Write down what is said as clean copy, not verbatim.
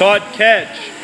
Short catch.